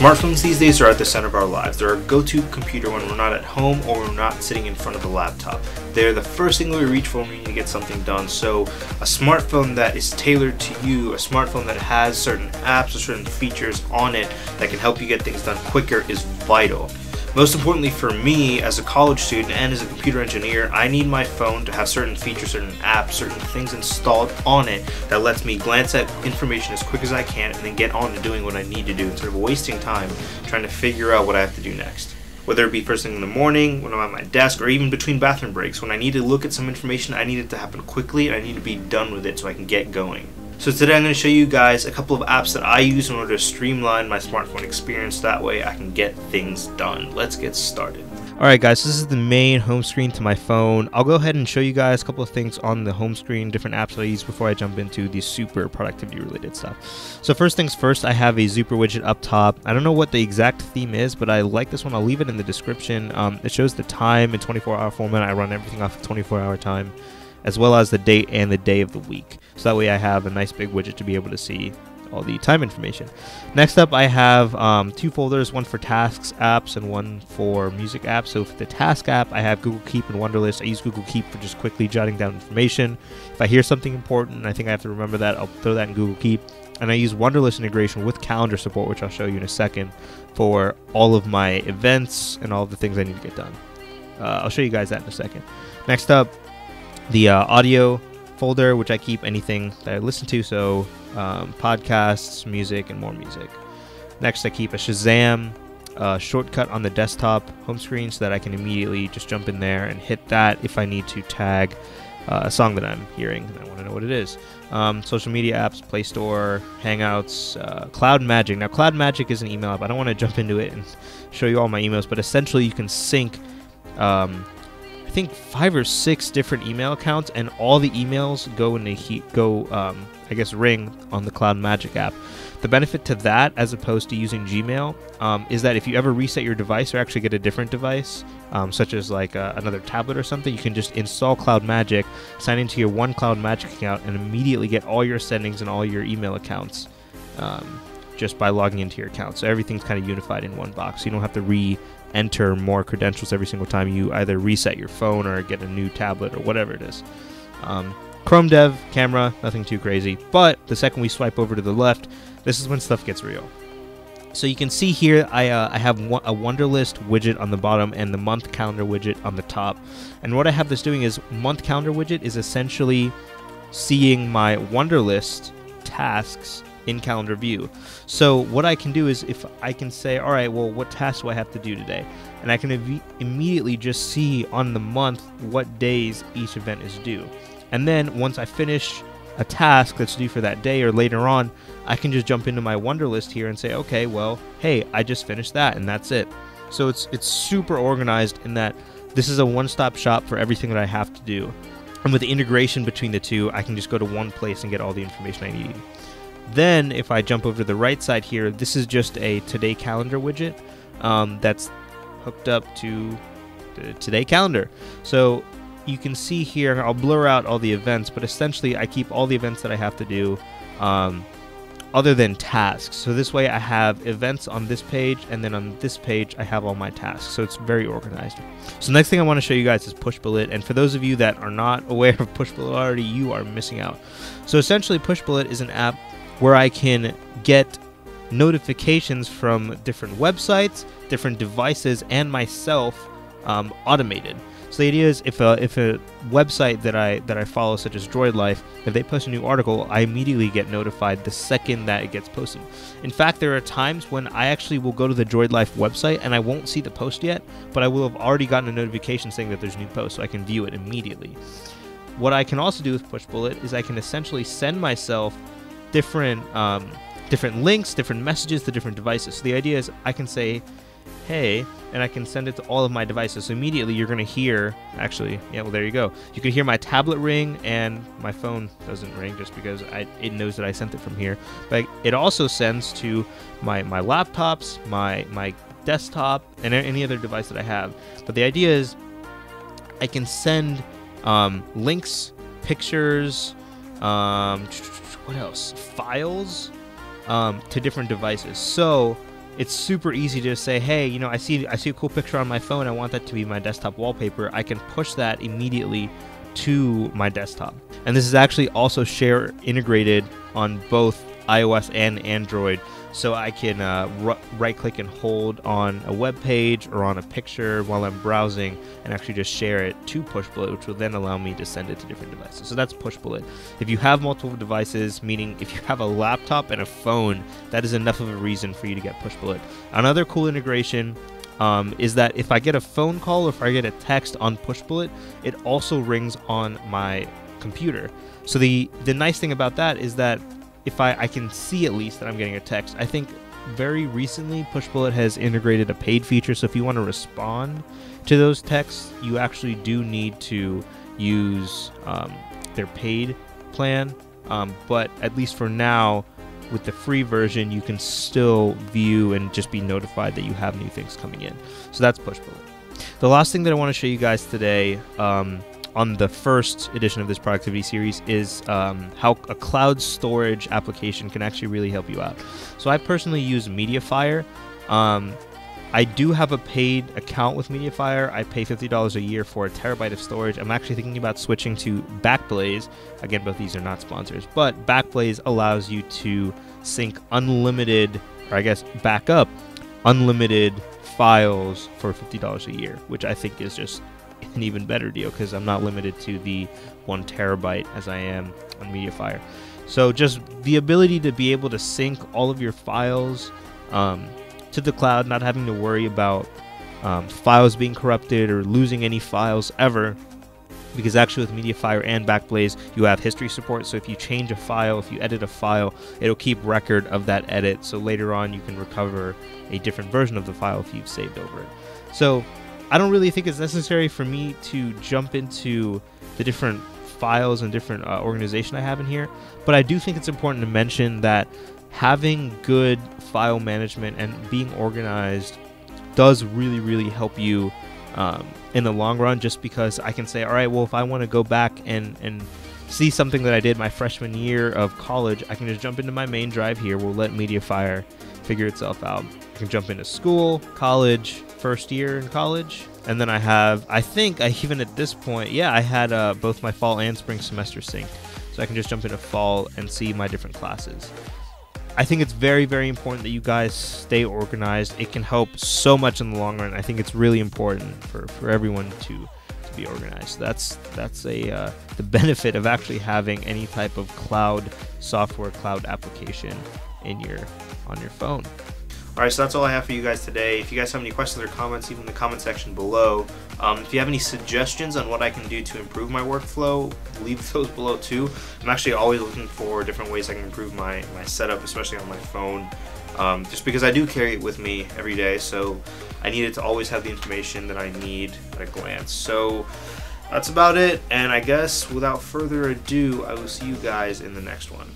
Smartphones these days are at the center of our lives. They're our go-to computer when we're not at home or we're not sitting in front of the laptop. They're the first thing we reach for when we need to get something done. So a smartphone that is tailored to you, a smartphone that has certain apps or certain features on it that can help you get things done quicker is vital. Most importantly for me, as a college student and as a computer engineer, I need my phone to have certain features, certain apps, certain things installed on it that lets me glance at information as quick as I can and then get on to doing what I need to do instead of wasting time trying to figure out what I have to do next. Whether it be first thing in the morning, when I'm at my desk, or even between bathroom breaks, when I need to look at some information, I need it to happen quickly and I need to be done with it so I can get going. So today I'm going to show you guys a couple of apps that I use in order to streamline my smartphone experience. That way I can get things done. Let's get started. Alright guys, so this is the main home screen to my phone. I'll go ahead and show you guys a couple of things on the home screen, different apps that I use before I jump into the super productivity related stuff. So first things first, I have a Zooper widget up top. I don't know what the exact theme is, but I like this one. I'll leave it in the description. It shows the time in 24-hour format. I run everything off of 24-hour time, as well as the date and the day of the week. So that way I have a nice big widget to be able to see all the time information. Next up, I have two folders, one for tasks apps and one for music apps. So for the task app, I have Google Keep and Wunderlist. I use Google Keep for just quickly jotting down information. If I hear something important and I think I have to remember that, I'll throw that in Google Keep. And I use Wunderlist integration with calendar support, which I'll show you in a second, for all of my events and all of the things I need to get done. I'll show you guys that in a second. Next up, the audio folder, which I keep anything that I listen to, so podcasts, music, and more music. Next, I keep a Shazam shortcut on the desktop home screen so that I can immediately just jump in there and hit that if I need to tag a song that I'm hearing and I want to know what it is. Social media apps, Play Store, Hangouts, Cloud Magic. Now, Cloud Magic is an email app. I don't want to jump into it and show you all my emails, but essentially you can sync I think 5 or 6 different email accounts, and all the emails go in ring on the Cloud Magic app. The benefit to that, as opposed to using Gmail, is that if you ever reset your device or actually get a different device, such as like another tablet or something, you can just install Cloud Magic, sign into your one Cloud Magic account, and immediately get all your sendings and all your email accounts just by logging into your account. So everything's kind of unified in one box. So you don't have to re-enter more credentials every single time you either reset your phone or get a new tablet or whatever it is. Chrome Dev, camera, nothing too crazy. But the second we swipe over to the left, this is when stuff gets real. So you can see here I have a Wunderlist widget on the bottom and the Month Calendar widget on the top. And what I have this doing is Month Calendar widget is essentially seeing my Wunderlist tasks in calendar view. So what I can do is if I can say, all right, well, what tasks do I have to do today? And I can immediately just see on the month what days each event is due. And then once I finish a task that's due for that day or later on, I can just jump into my Wunderlist here and say, okay, well, hey, I just finished that and that's it. So it's super organized in that this is a one-stop shop for everything that I have to do. And with the integration between the two, I can just go to one place and get all the information I need. Then if I jump over to the right side here, this is just a Today Calendar widget that's hooked up to the Today Calendar. So you can see here, I'll blur out all the events, but essentially I keep all the events that I have to do other than tasks. So this way I have events on this page, and then on this page I have all my tasks. So it's very organized. So next thing I want to show you guys is Pushbullet. And for those of you that are not aware of Pushbullet already, you are missing out. So essentially Pushbullet is an app where I can get notifications from different websites, different devices, and myself automated. So the idea is, if a website that I follow, such as Droid Life, if they post a new article, I immediately get notified the second that it gets posted. In fact, there are times when I actually will go to the Droid Life website and I won't see the post yet, but I will have already gotten a notification saying that there's a new post, so I can view it immediately. What I can also do with Pushbullet is I can essentially send myself different different links, different messages to different devices. So the idea is I can say, hey, and I can send it to all of my devices. So immediately you're gonna hear, actually, yeah, well there you go. You can hear my tablet ring, and my phone doesn't ring just because it knows that I sent it from here. But it also sends to my laptops, my desktop, and any other device that I have. But the idea is I can send links, pictures, what else? Files to different devices. So it's super easy to say, hey, you know, I see a cool picture on my phone. I want that to be my desktop wallpaper. I can push that immediately to my desktop. And this is actually also share integrated on both iOS and Android. So I can right click and hold on a web page or on a picture while I'm browsing and actually just share it to Pushbullet, which will then allow me to send it to different devices. So that's Pushbullet. If you have multiple devices, meaning if you have a laptop and a phone, that is enough of a reason for you to get Pushbullet. Another cool integration is that if I get a phone call or if I get a text on Pushbullet, it also rings on my computer. So the nice thing about that is that if I can see at least that I'm getting a text. I think very recently Pushbullet has integrated a paid feature, so if you want to respond to those texts, you actually do need to use their paid plan, but at least for now, with the free version, you can still view and just be notified that you have new things coming in. So that's Pushbullet. The last thing that I want to show you guys today, on the first edition of this productivity series, is how a cloud storage application can actually really help you out. So I personally use MediaFire. I do have a paid account with MediaFire. I pay $50 a year for a terabyte of storage. I'm actually thinking about switching to Backblaze. Again, both these are not sponsors, but Backblaze allows you to sync unlimited, or I guess back up, unlimited files for $50 a year, which I think is just an even better deal because I'm not limited to the 1 terabyte as I am on MediaFire. So just the ability to be able to sync all of your files to the cloud, not having to worry about files being corrupted or losing any files ever, because actually with MediaFire and Backblaze, you have history support. So if you change a file, if you edit a file, it'll keep record of that edit. So later on, you can recover a different version of the file if you've saved over it. So I don't really think it's necessary for me to jump into the different files and different organization I have in here, but I do think it's important to mention that having good file management and being organized does really, really help you in the long run, just because I can say, all right, well, if I want to go back and see something that I did my freshman year of college, I can just jump into my main drive here. We'll let MediaFire figure itself out. I can jump into school, college, first year in college, and then I have, I think I even at this point, yeah, I had both my fall and spring semester synced, so I can just jump into fall and see my different classes. I think it's very, very important that you guys stay organized. It can help so much in the long run. I think it's really important for everyone to be organized. That's the benefit of actually having any type of cloud software, cloud application on your phone. All right, so that's all I have for you guys today. If you guys have any questions or comments, leave them in the comment section below. If you have any suggestions on what I can do to improve my workflow, leave those below too. I'm actually always looking for different ways I can improve my setup, especially on my phone, just because I do carry it with me every day, so I needed to always have the information that I need at a glance. So that's about it, and I guess without further ado, I will see you guys in the next one.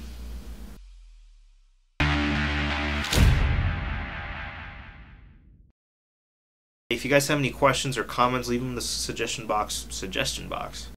If you guys have any questions or comments, leave them in the suggestion box.